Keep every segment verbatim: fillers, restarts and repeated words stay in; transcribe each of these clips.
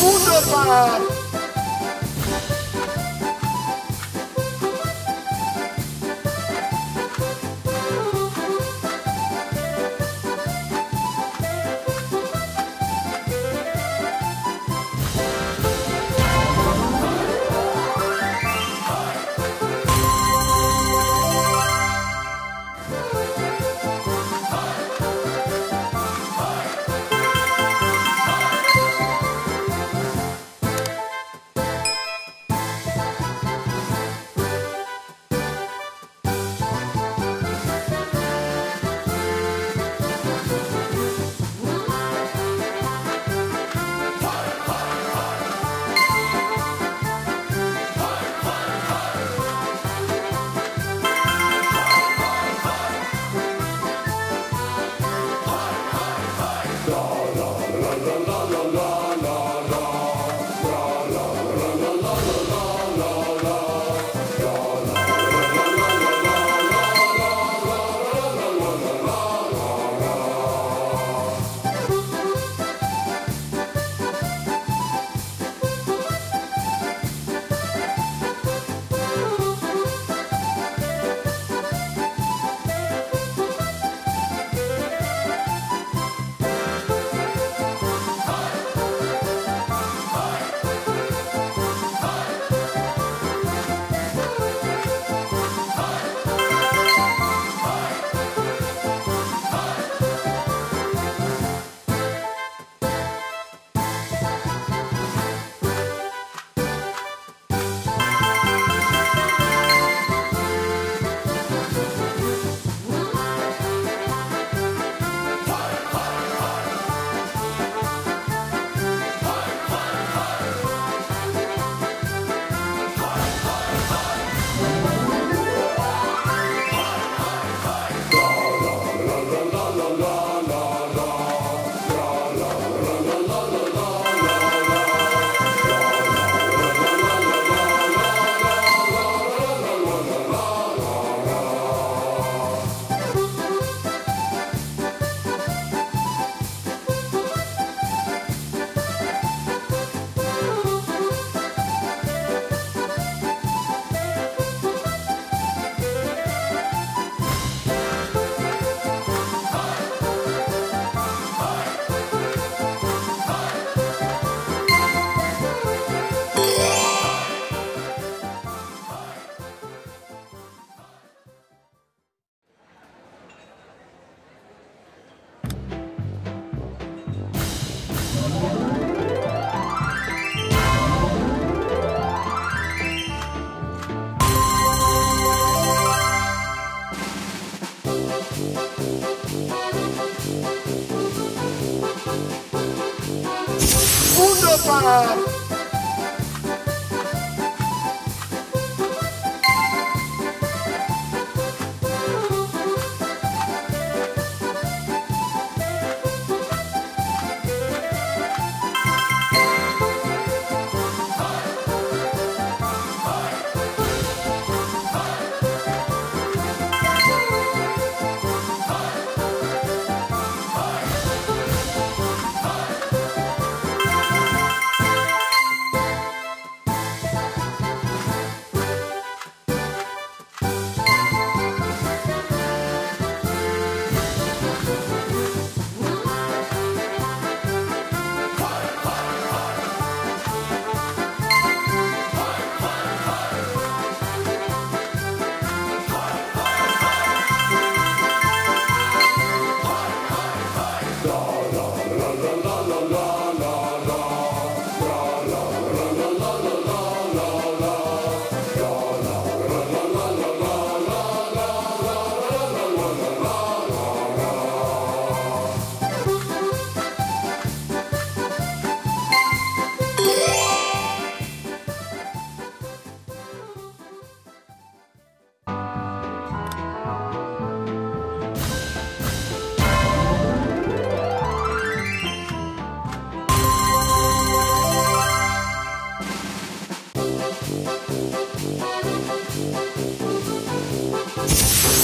Wunderbar! Wunderbar!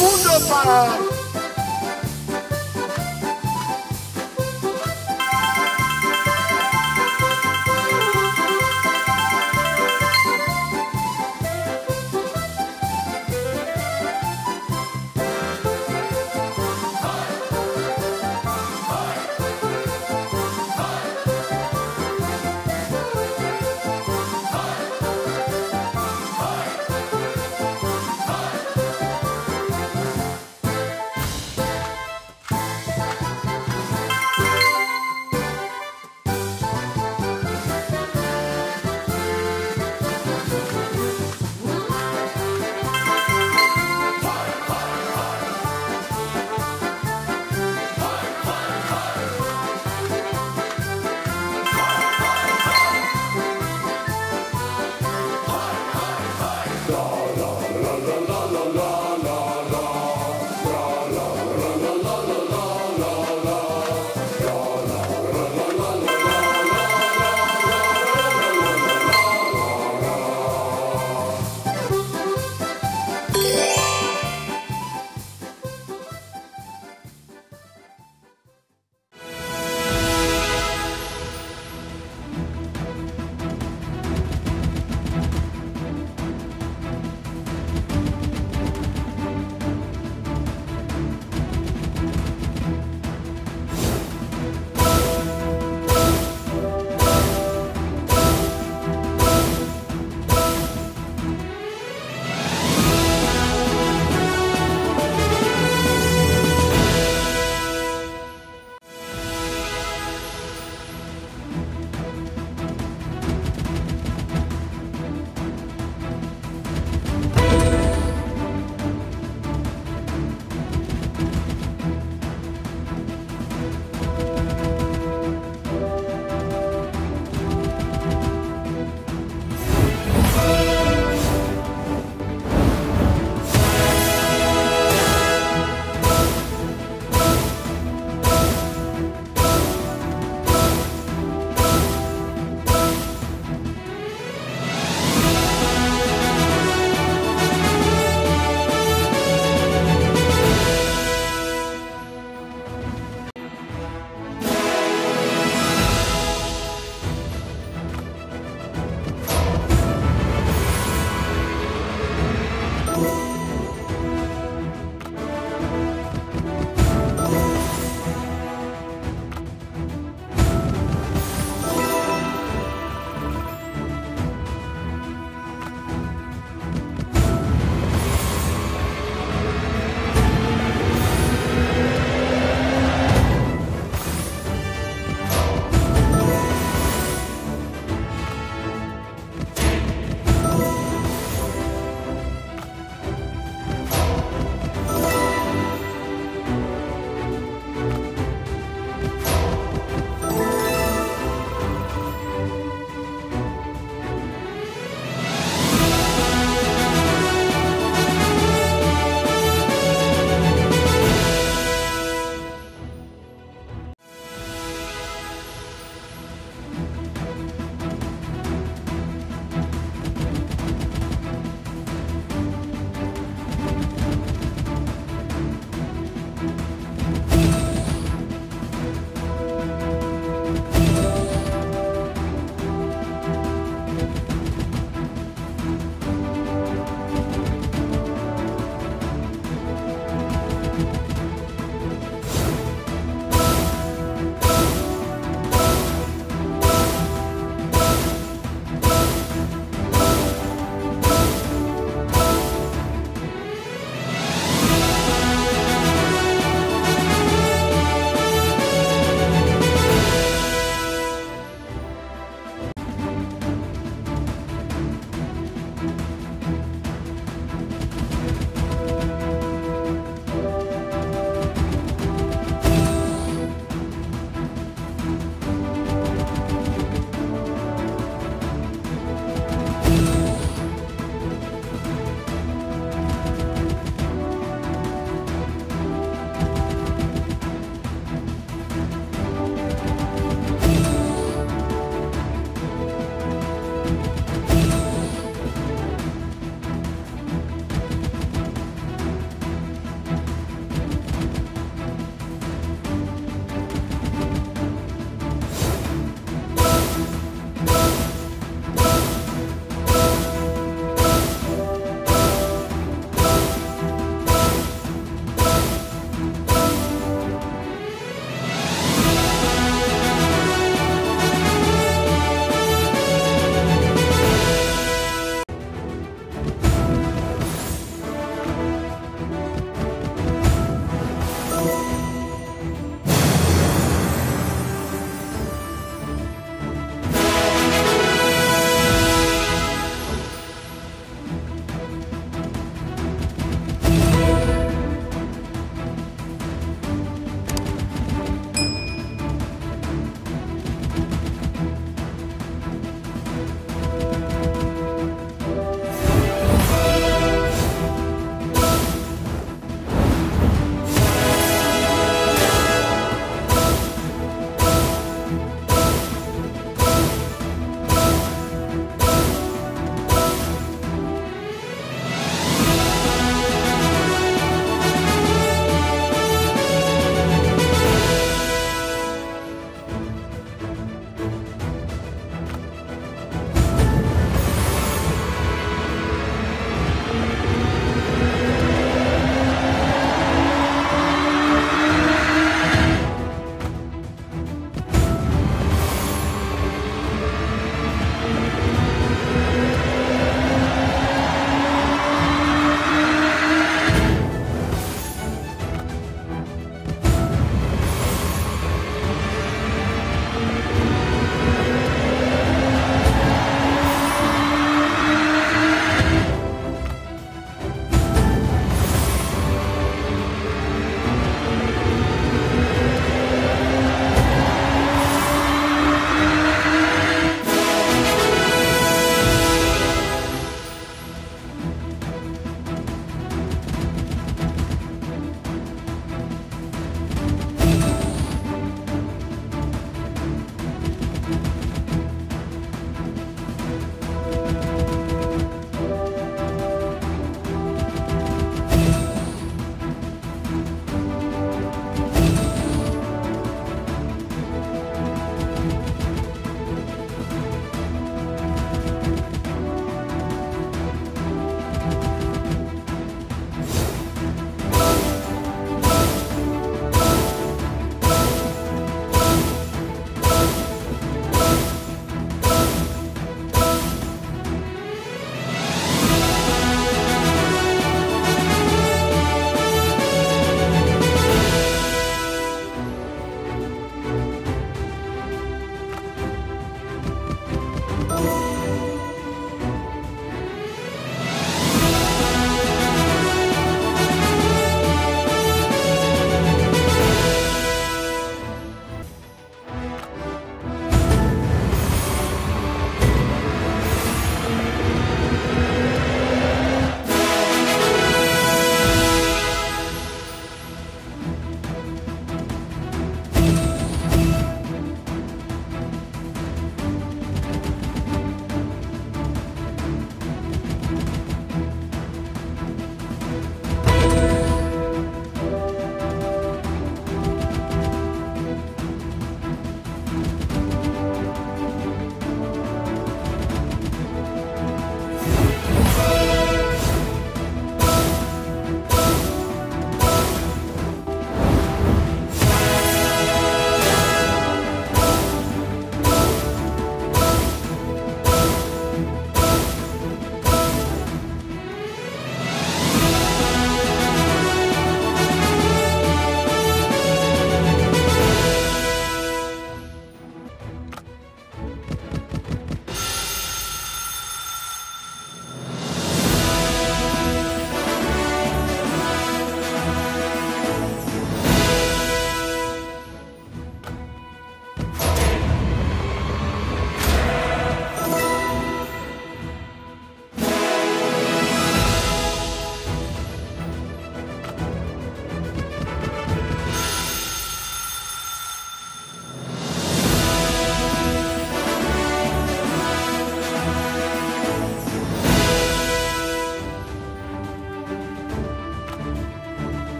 Wunderbar!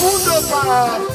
Wunderbar! Woo!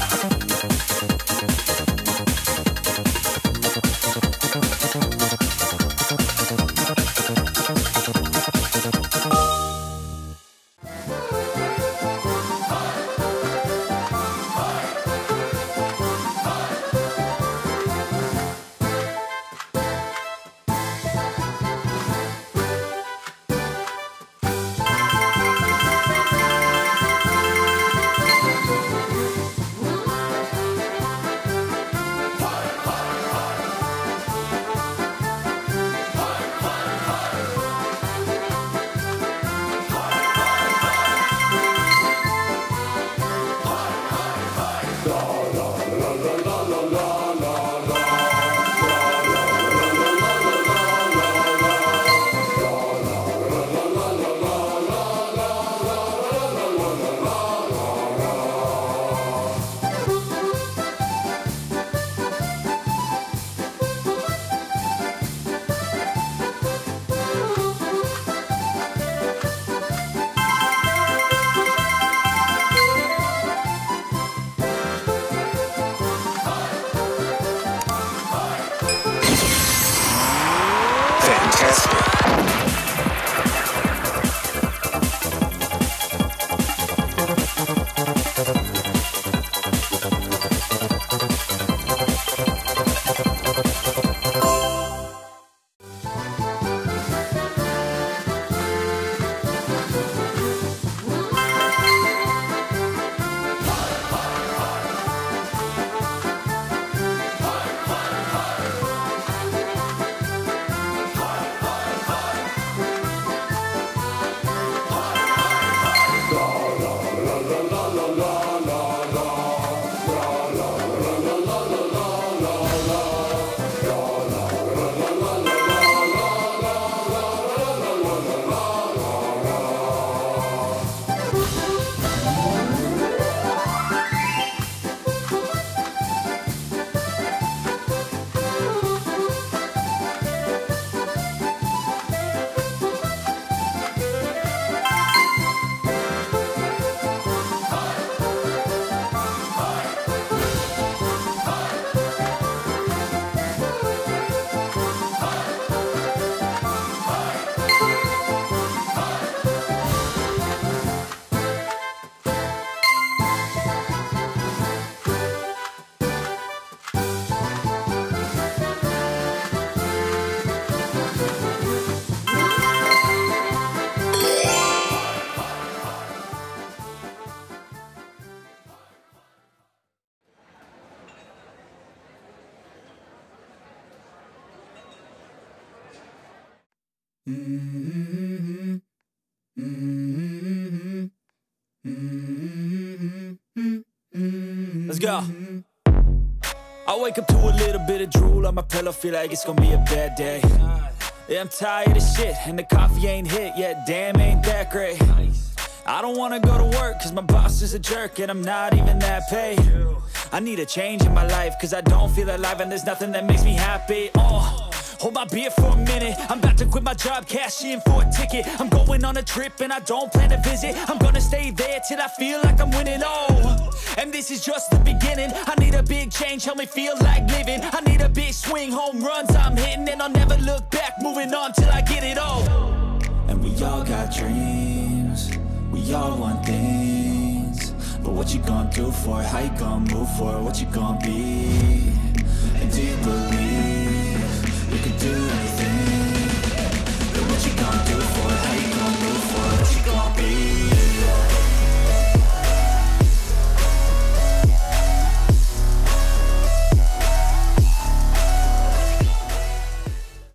go. I wake up to a little bit of drool on my pillow, feel like it's gonna be a bad day. Yeah, I'm tired of shit, and the coffee ain't hit yet, damn, ain't that great. I don't wanna go to work, cause my boss is a jerk, and I'm not even that paid. I need a change in my life, cause I don't feel alive, and there's nothing that makes me happy. Oh, hold my beer for a minute, I'm about to quit my job, cash in for a ticket. I'm going on a trip and I don't plan to visit. I'm gonna stay there till I feel like I'm winning. Oh, and this is just the beginning. I need a big change, help me feel like living. I need a big swing, home runs I'm hitting, and I'll never look back, moving on till I get it all. And we all got dreams, we all want things, but what you gonna do for it? How you gonna move for it? What you gonna be? And do you believe you can do anything?